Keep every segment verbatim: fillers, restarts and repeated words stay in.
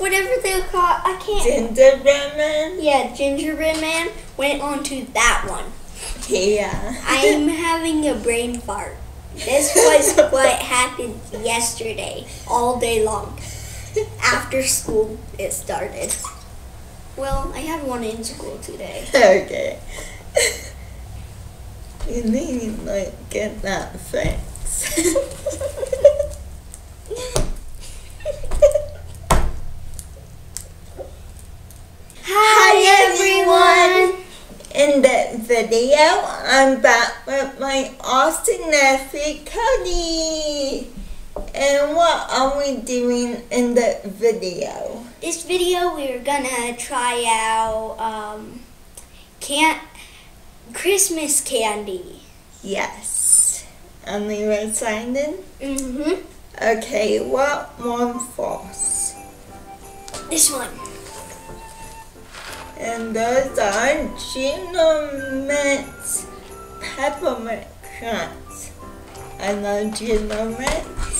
whatever they're called. I can't. Gingerbread Man? Yeah, Gingerbread Man went on to that one. Yeah. I'm having a brain fart. This was what happened yesterday, all day long. After school, it started. Well, I had one in school today. Okay. You need to, like, get that fixed. Hi, everyone! In this video, I'm back with my awesome nephew, Cody. And what are we doing in the video? This video, we're gonna try out um, can't Christmas candy. Yes. And you excited? Mm-hmm. Okay, what one falls? This one. And those are Gino Mints peppermint crunch. I love Gino Mints.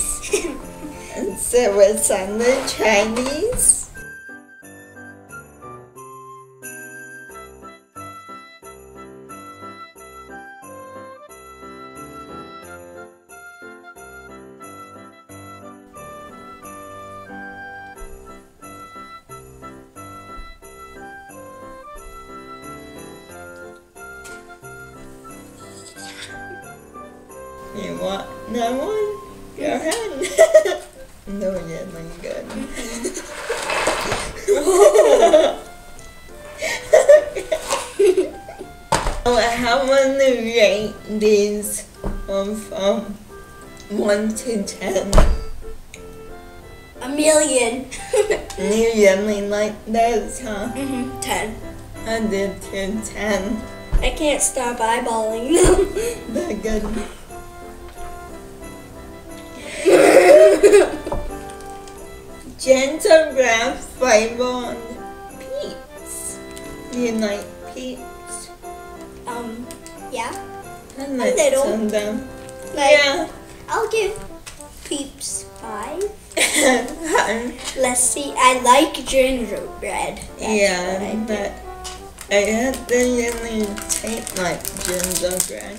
And so it's on the Chinese. You want that one? Go ahead. No, yeah, I'm good. So how would you rate these from, from one to ten? A million. You really like those, huh? Mm-hmm. ten. I did too, ten. I can't stop eyeballing them. They're good. Gentle Grab Fiber on Peeps. You like Peeps? Um, yeah. I like some of them. Like, yeah. I'll give Peeps five. Let's see. I like gingerbread. That's yeah, but I, I had to really taste like gingerbread.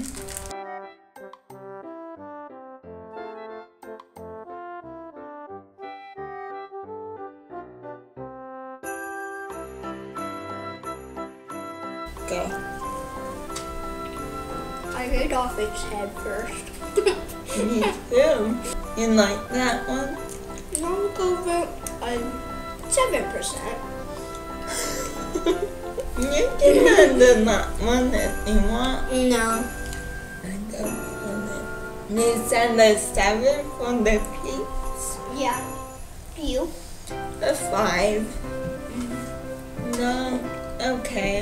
Go. I ate off its head first. Me too. You like that one? I'll give it a seven percent. You can handle that one if you want. No. I don't want it. You said a seven for the Peeps? Yeah. You? A five. Mm-hmm. No. Okay.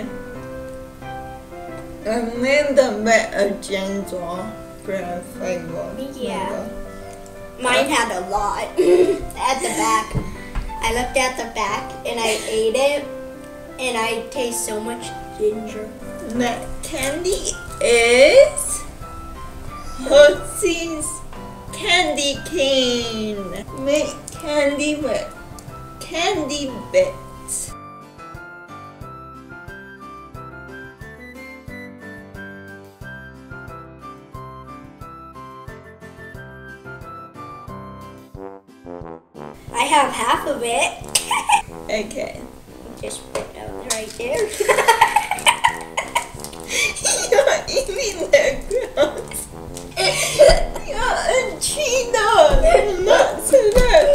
A little bit of gentle bread flavor. Yeah. Mine had a lot at the back. I looked at the back and I ate it and I taste so much ginger. That candy is Hershey's candy cane. Make candy with candy bits. I have half of it. Okay. Just put those right there. You're eating their gross. You're a Cheeto. They're not so good.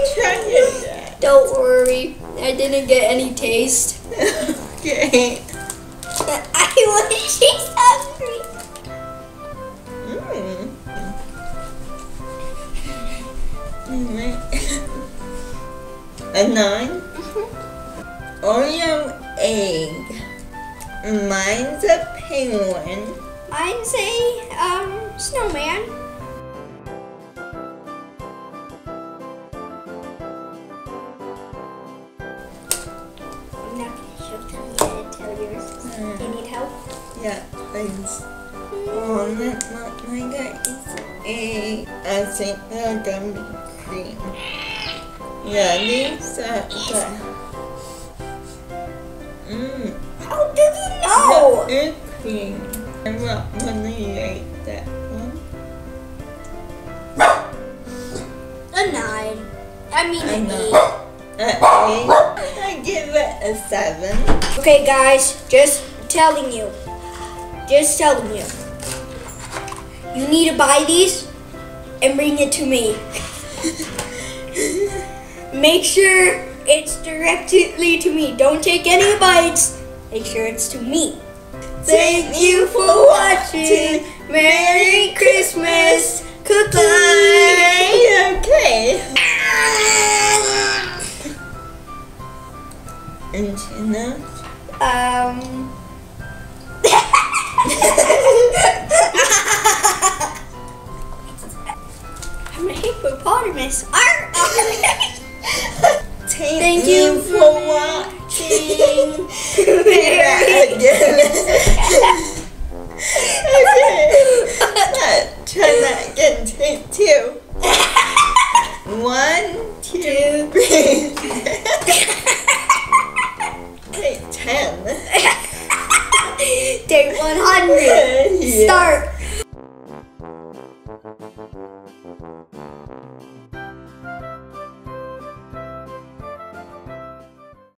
Don't worry. I didn't get any taste. Okay. I wish she's hungry. Mmm. Mmm. A nine? Mm-hmm. Oreo egg. Mine's a penguin. Mine's a um snowman. I'm not gonna show tell yours. Mm. You need help? Yeah, please. Mm. Oh, that's not my guy. It's egg. I think they're gonna be cream. Yeah, leaves. Uh, yeah. Mm. How did you know? The inkling. I'm not gonna eat that one. A nine. I mean an eight. I give it a seven. Okay guys, just telling you. Just telling you. You need to buy these and bring it to me. Make sure it's directly to me. Don't take any bites. Make sure it's to me. Thank you for watching. Merry Christmas. Cookie. Okay. And Gina? Um. I'm a hippopotamus. Arr! Thank you for watching. Try that again. Take two. One, two, three. Take ten. Take one hundred. Yeah. Start.